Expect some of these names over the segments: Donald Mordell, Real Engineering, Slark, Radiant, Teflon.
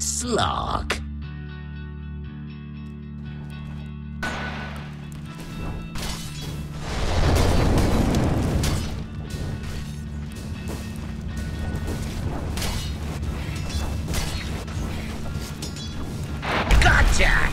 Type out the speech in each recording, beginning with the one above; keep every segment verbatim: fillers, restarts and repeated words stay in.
Slark. Gotcha!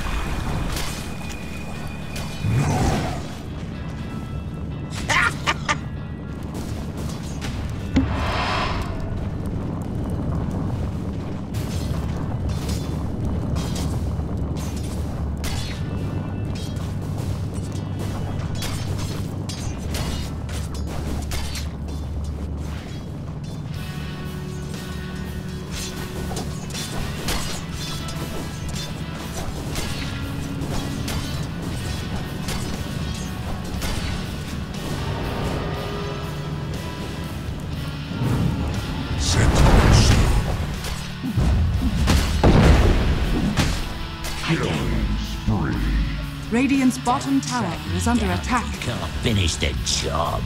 Radiant's bottom tower is under attack. Can't finish the job.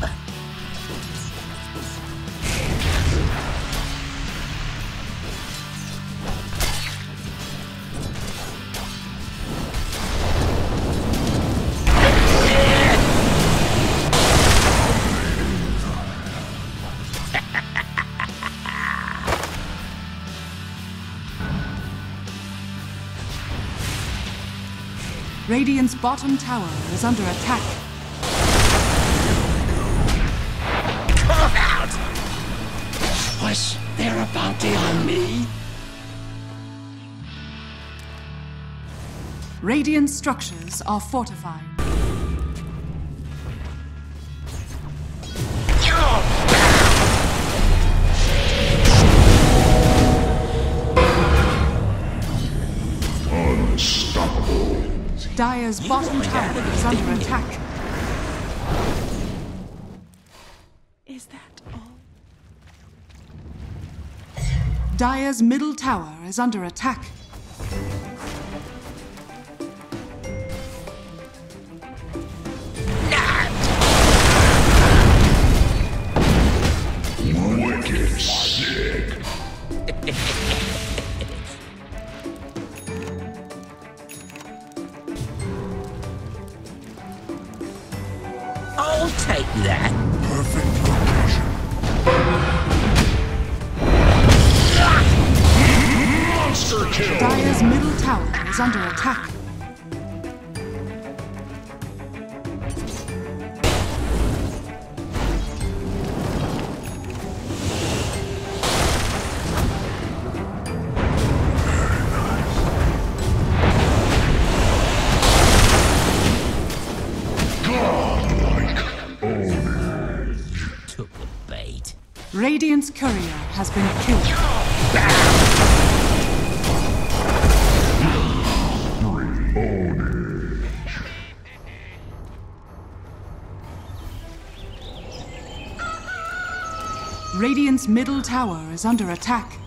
Radiant's bottom tower is under attack. Come out! Was there a bounty on me? Radiant structures are fortified. Dire's bottom tower is under attack. Is that all? Dire's middle tower is under attack. I'll take that. Perfect location. Monster kill! Dire's middle tower is under attack. Radiant's courier has been killed. Radiant's middle tower is under attack.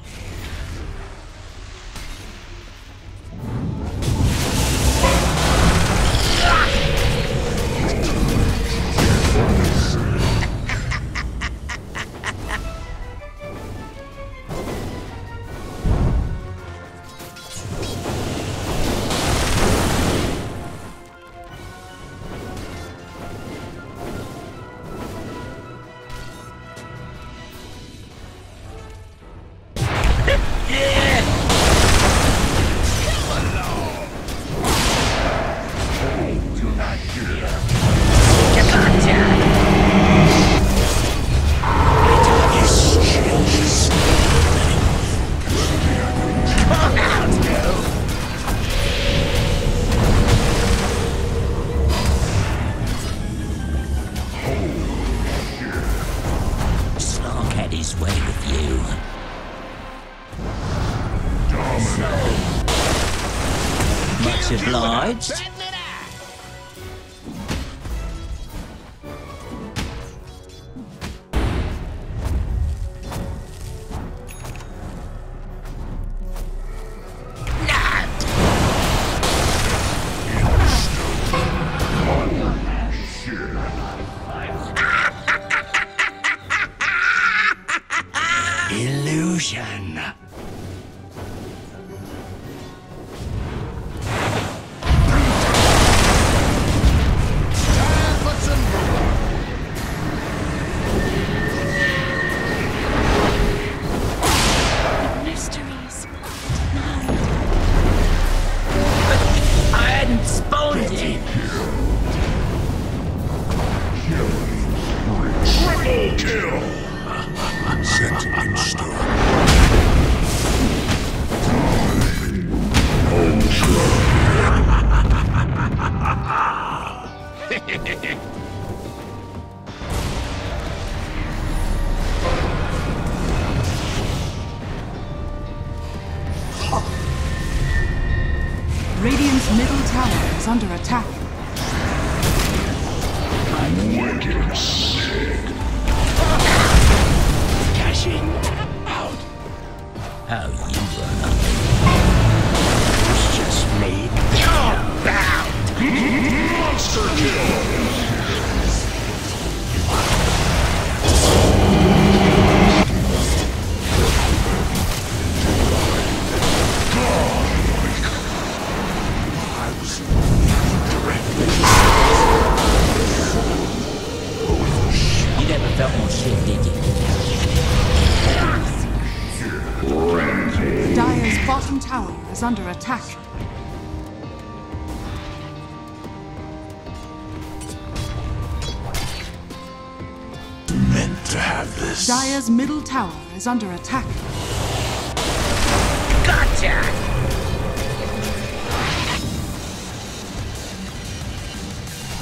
Obliged. Illusion. Radiant's middle tower is under attack. Wicked sick. Cashing out. How you run up. It's just me. Monster kill. Dire's bottom tower is under attack. Meant to have this. Dire's middle tower is under attack. Gotcha!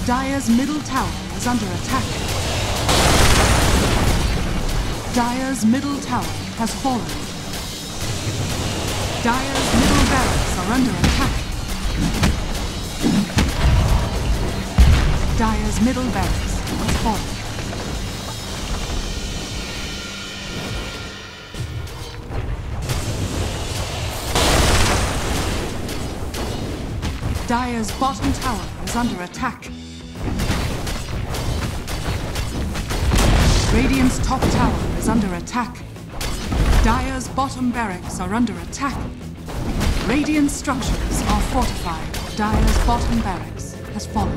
Dire's middle tower is under attack. Dire's middle tower has fallen. Dire's middle barracks are under attack. Dire's middle barracks has fallen. Dire's bottom tower is under attack. Radiant's top tower is under attack. Dire's bottom barracks are under attack. Radiant structures are fortified. Dire's bottom barracks has fallen.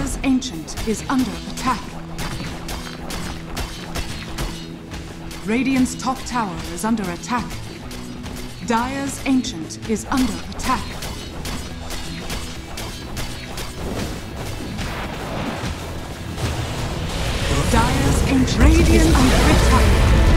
ancient is under attack. Radiant's top tower is under attack. Dire's ancient is under attack. Dire's ancient Radiant is under attack.